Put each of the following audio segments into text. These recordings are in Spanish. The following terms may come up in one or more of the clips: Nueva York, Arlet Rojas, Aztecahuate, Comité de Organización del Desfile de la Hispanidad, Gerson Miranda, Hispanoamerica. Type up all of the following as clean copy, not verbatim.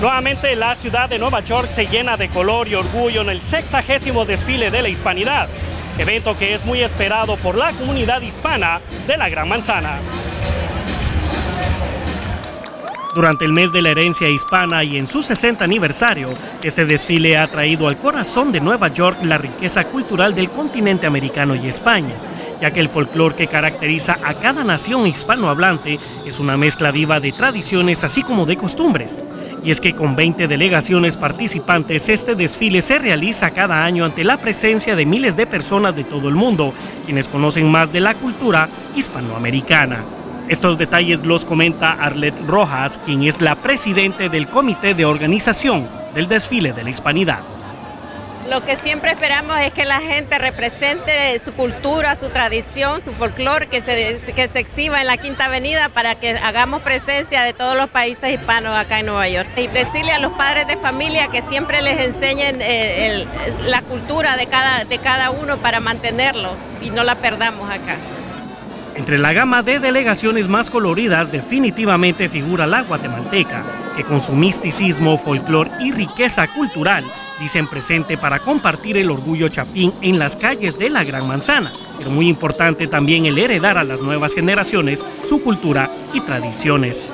Nuevamente la ciudad de Nueva York se llena de color y orgullo en el 60º desfile de la Hispanidad, evento que es muy esperado por la comunidad hispana de la Gran Manzana. Durante el mes de la herencia hispana y en su 60 aniversario, este desfile ha traído al corazón de Nueva York la riqueza cultural del continente americano y España, ya que el folclore que caracteriza a cada nación hispanohablante es una mezcla viva de tradiciones así como de costumbres. Y es que con 20 delegaciones participantes, este desfile se realiza cada año ante la presencia de miles de personas de todo el mundo, quienes conocen más de la cultura hispanoamericana. Estos detalles los comenta Arlet Rojas, quien es la presidente del Comité de Organización del Desfile de la Hispanidad. Lo que siempre esperamos es que la gente represente su cultura, su tradición, su folclore, que se exhiba en la Quinta Avenida para que hagamos presencia de todos los países hispanos acá en Nueva York. Y decirle a los padres de familia que siempre les enseñen la cultura de cada uno para mantenerlo y no la perdamos acá. Entre la gama de delegaciones más coloridas definitivamente figura la guatemalteca, que con su misticismo, folclor y riqueza cultural dicen presente para compartir el orgullo chapín en las calles de la Gran Manzana, pero muy importante también el heredar a las nuevas generaciones su cultura y tradiciones.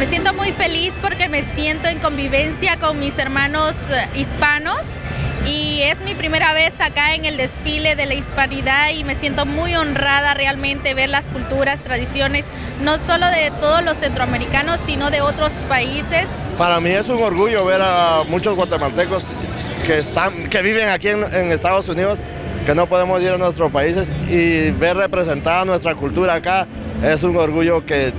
Me siento muy feliz porque me siento en convivencia con mis hermanos hispanos y es mi primera vez acá en el desfile de la Hispanidad y me siento muy honrada realmente ver las culturas, tradiciones, no solo de todos los centroamericanos, sino de otros países. Para mí es un orgullo ver a muchos guatemaltecos que viven aquí en Estados Unidos, que no podemos ir a nuestros países, y ver representada nuestra cultura acá es un orgullo que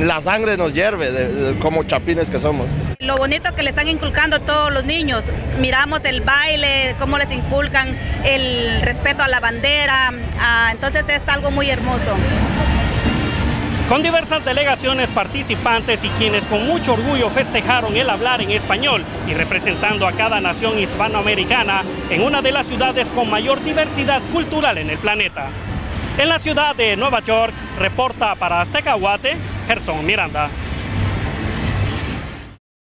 la sangre nos hierve como chapines que somos. Lo bonito que le están inculcando a todos los niños, miramos el baile, cómo les inculcan el respeto a la bandera, entonces es algo muy hermoso. Con diversas delegaciones participantes y quienes con mucho orgullo festejaron el hablar en español y representando a cada nación hispanoamericana en una de las ciudades con mayor diversidad cultural en el planeta. En la ciudad de Nueva York, reporta para Aztecahuate, Gerson Miranda.